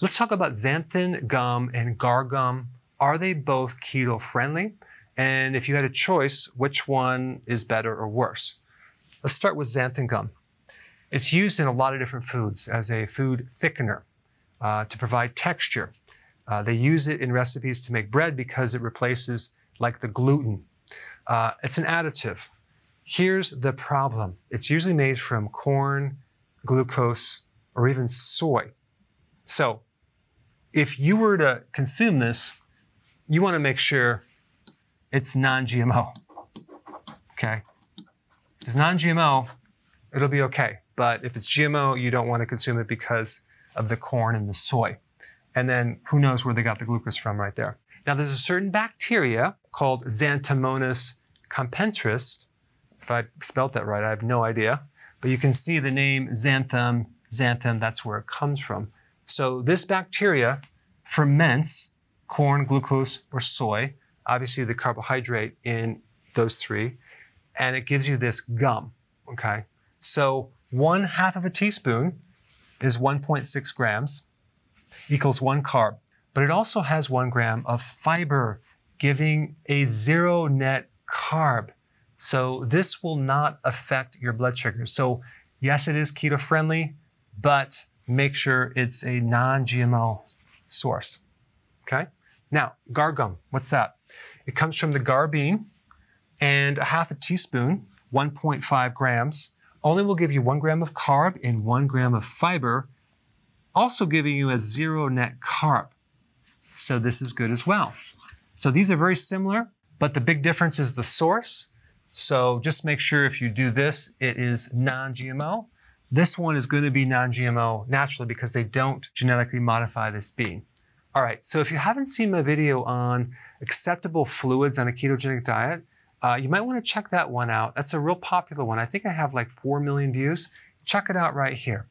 Let's talk about xanthan gum and guar gum. Are they both keto friendly? And if you had a choice, which one is better or worse? Let's start with xanthan gum. It's used in a lot of different foods as a food thickener to provide texture. They use it in recipes to make bread because it replaces like the gluten. It's an additive. Here's the problem. It's usually made from corn, glucose, or even soy. So if you were to consume this, you want to make sure it's non-GMO, okay? If it's non-GMO, it'll be okay. But if it's GMO, you don't want to consume it because of the corn and the soy. And then who knows where they got the glucose from right there. Now there's a certain bacteria called Xanthomonas campestris. If I spelt that right, I have no idea. But you can see the name xanthan, xanthan, that's where it comes from. So this bacteria ferments corn, glucose, or soy, obviously the carbohydrate in those three, and it gives you this gum, okay? So 1/2 of a teaspoon is 1.6 grams, equals 1 carb, but it also has 1 gram of fiber, giving a 0 net carb. So this will not affect your blood sugar. So yes, it is keto friendly, but make sure it's a non-GMO source, okay? Now, guar gum, what's that? It comes from the guar bean, and 1/2 teaspoon, 1.5 grams, only will give you 1 gram of carb and 1 gram of fiber, also giving you a 0 net carb. So this is good as well. So these are very similar, but the big difference is the source. So just make sure if you do this, it is non-GMO. This one is going to be non-GMO naturally because they don't genetically modify this bean. All right, so if you haven't seen my video on acceptable fluids on a ketogenic diet, you might want to check that one out. That's a real popular one. I think I have like 4 million views. Check it out right here.